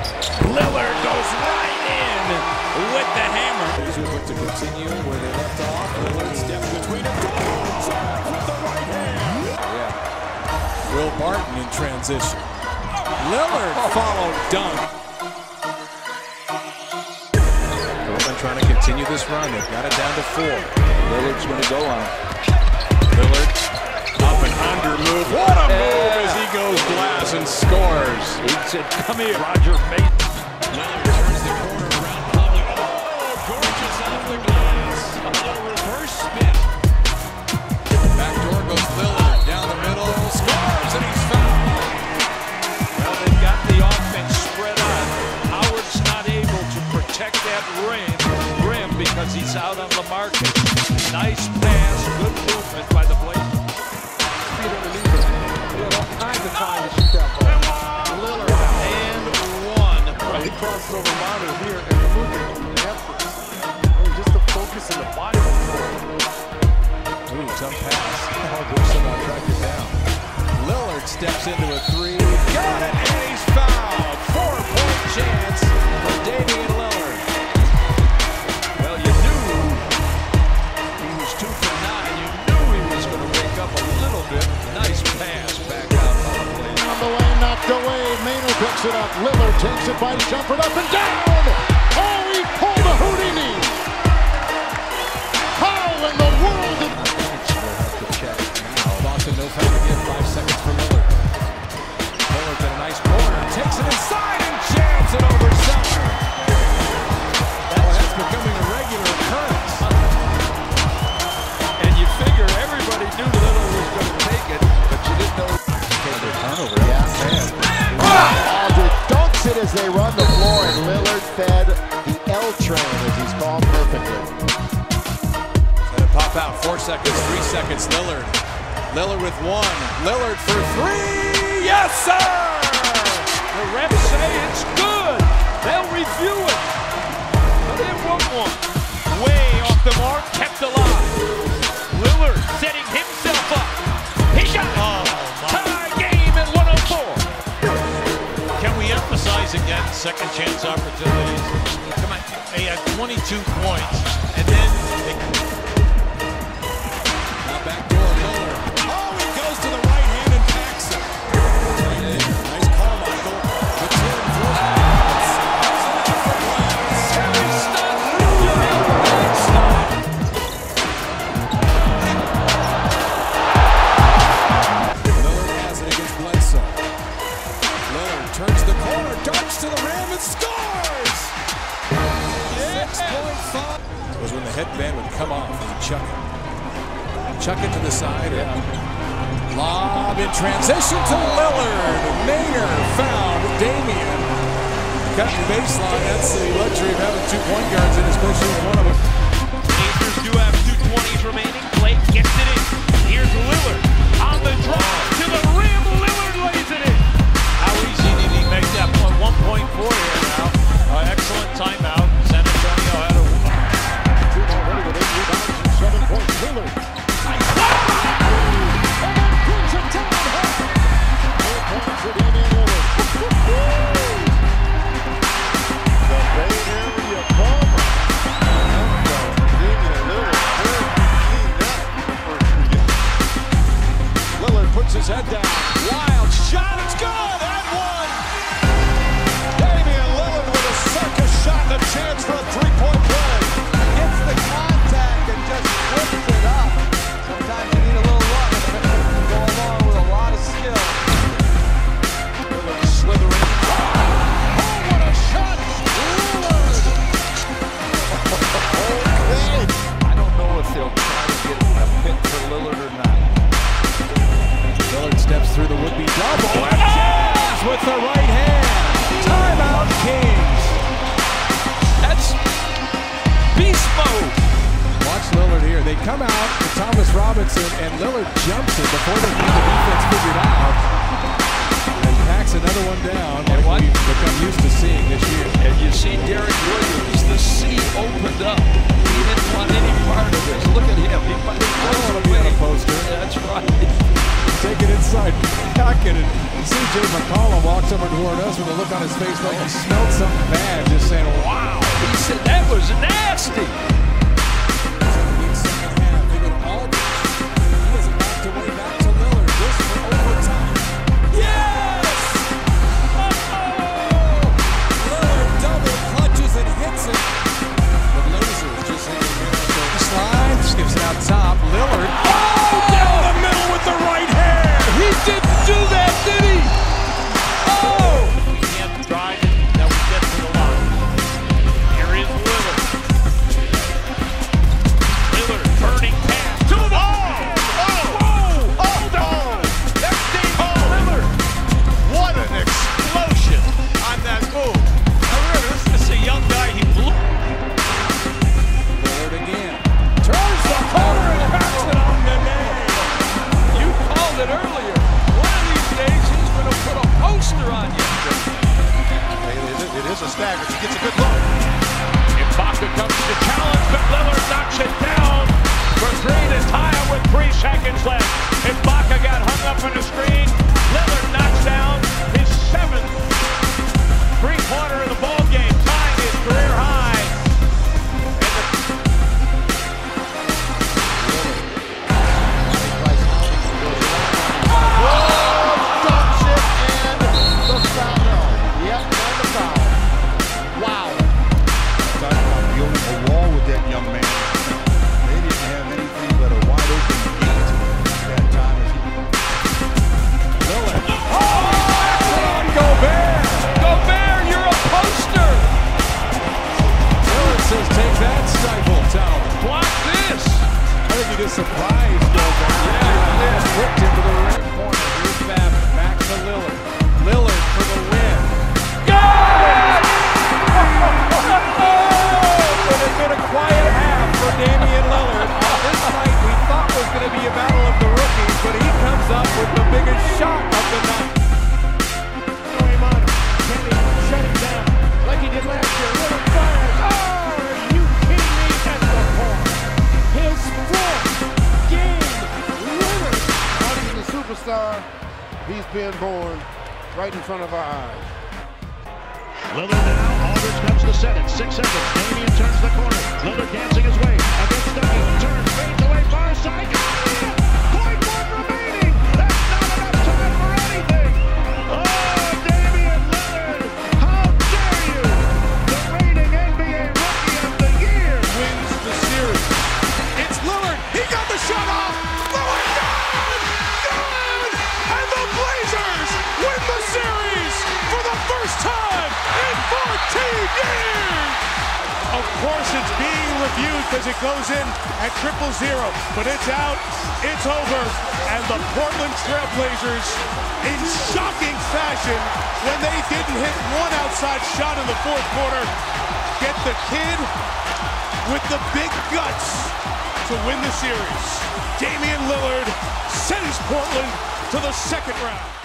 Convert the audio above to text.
Lillard goes right in with the hammer. He's looking to continue where they left off. Lillard steps between them. With the right hand. Yeah. Will Barton in transition. Lillard followed dunk. Trying to continue this run. They've got it down to 4. Lillard's going to go on. Lillard up and under move. What a move as he goes glass and scores. He said, come here. Roger Bates. Miller turns the corner around public. Oh, gorgeous off the glass. A little reverse spin. Back door goes Lillard down the middle. Scores and he's fouled. Well, they've got the offense spread out. Howard's not able to protect that rim. Because he's out on the market. Nice pass, good movement by the Blazers. He had all kinds of time to shoot that ball. Lillard and one. Right. He crossed over Maynard here and moving the effort. And just the focus in the body. Ooh, jump pass. Oh, Wilson on track it down. Lillard steps into a three. Got it, and he's fouled. 4-point chance for Damian Lillard. Away, Maynard picks it up, Lillard takes it by jumper up and down! Oh, he pulled a Houdini! How in the world did... We'll have to check now. Boston knows how to get 5 seconds for Lillard. Lillard's in a nice corner, takes it inside and jams it over center. That's becoming a regular occurrence. And you figure everybody knew Lillard was going to take it, but you didn't know... Turnover, yeah, man. Aldridge dunks it as they run the floor, and Lillard fed the L train as he's called perfectly. Let it pop out. 4 seconds, 3 seconds. Lillard. Lillard with one. Lillard for three. Yes, sir. The refs say it's good. They'll review it, but it won't want. Way off the mark, kept alive. Lillard setting himself up. He got it. Again, second chance opportunities. Come on, they had 22 points, and then they... Now back door, Miller. Oh, he goes to the right hand and backs it. Nice call, Michael. The 10 for the Miller has it against Bledsoe. Miller turns the corner. Darts to the rim and scores! Yeah. 6.5 was when the headband would come off and chuck it. Chuck it to the side. Yeah. Lob in transition to Lillard. Mayner found Damian. Got the baseline. That's the luxury of having 2 point guards in his first year, one of them. Blazers do have 2:20 remaining. Blake gets it in. Here's Lillard on the drive to the rim. Lillard lays it in. How easy did he make that point? 1.4 here now. Excellent timeout. San Antonio had a win. 7 points. Lillard. Nice. And then brings it down. 4 points for Damian Lillard. The Bay Area bomber. Damian Lillard. Lillard puts his head down. Wild shot. It's good. The chance for a three-point play. Gets the contact and just lifts it up. Sometimes you need a little luck, but you can go along with a lot of skill. Lillard slithering. Oh, what a shot! Lillard! Okay. I don't know if they'll try to get a pick for Lillard or not. Lillard steps through the would-be double. Jazz with the right hand. Timeout Kings. Beast mode. Watch Lillard here. They come out to Thomas Robinson, and Lillard jumps it before they get the defense figured out. And packs another one down, and like we've become used to seeing this year. And you see Derrick Williams, the C opened up. He didn't want any part of this. Look at him. He finally goes away. That's right. Take it inside. Pocket it. CJ McCollum walks someone toward us with a look on his face like he smelled something bad, just saying, wow. He said, that was nasty. He is back to way back to Miller just for overtime. Yes! Oh! Miller double clutches and hits it. The Blazers just hit the middle. Slide, skips it out top. Lillard. Oh! Down the middle with the right hand. He didn't do that, did he? A stagger. He gets a good look. Ibaka comes to challenge, but Lillard knocks it down. For three to tie it with 3 seconds left. Ibaka got hung up on the screen. Lillard knocks down his 7th three-pointer of the ball game, tying his career high. Oh! Dumps it and the foul. Surprise, Gobert. Yeah, whipped into the rim corner. Here's Bab back to Lillard. Lillard for the win. Got it! Oh, but it's been a quiet half for Damian Lillard. This night we thought was going to be a battle of the rookies, but he comes up with the biggest shot of the night. Shut him down like he did last year. Lillard fires. Oh, are you kidding me? That's the point. His fourth. Superstar, he's been born right in front of our eyes. Lillard now, Aldridge comes to set it, 6 seconds, Damian turns the corner, Lillard dancing his way, against Dougie, turns, fades away, far side, got it! Of course it's being reviewed because it goes in at 0-0, but it's out, it's over, and the Portland Trail Blazers, in shocking fashion, when they didn't hit one outside shot in the fourth quarter, get the kid with the big guts to win the series. Damian Lillard sends Portland to the second round.